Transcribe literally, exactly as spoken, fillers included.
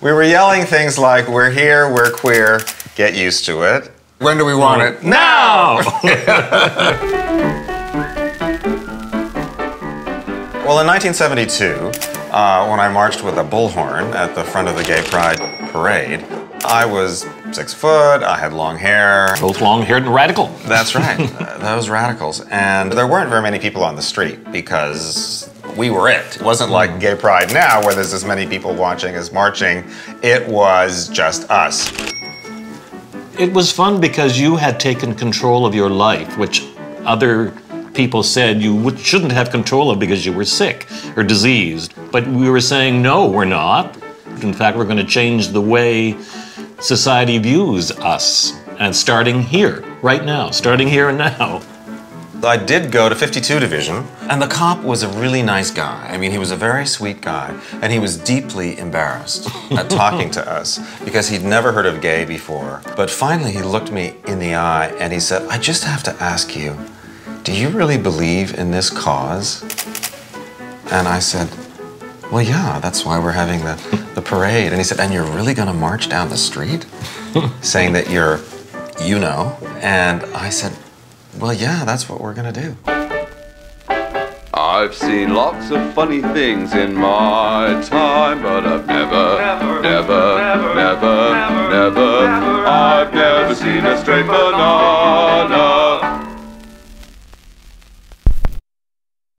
We were yelling things like, we're here, we're queer, get used to it. When do we want it? Now! Well, in nineteen seventy-two, uh, when I marched with a bullhorn at the front of the Gay Pride parade, I was six foot, I had long hair. Both long-haired and radical. That's right, uh, those radicals. And there weren't very many people on the street because we were it. It wasn't like Gay Pride now where there's as many people watching as marching. It was just us. It was fun because you had taken control of your life, which other people said you shouldn't have control of because you were sick or diseased. But we were saying, no, we're not. In fact, we're going to change the way society views us. And starting here, right now, starting here and now. I did go to fifty-two Division, and the cop was a really nice guy. I mean, he was a very sweet guy, and he was deeply embarrassed at talking to us because he'd never heard of gay before. But finally, he looked me in the eye, and he said, I just have to ask you, do you really believe in this cause? And I said, well, yeah, that's why we're having the, the parade. And he said, and you're really gonna march down the street? Saying that you're, you know. And I said, well, yeah, that's what we're gonna do. I've seen lots of funny things in my time, but I've never, never, never, never, never, never, never, never I've never seen a straight banana.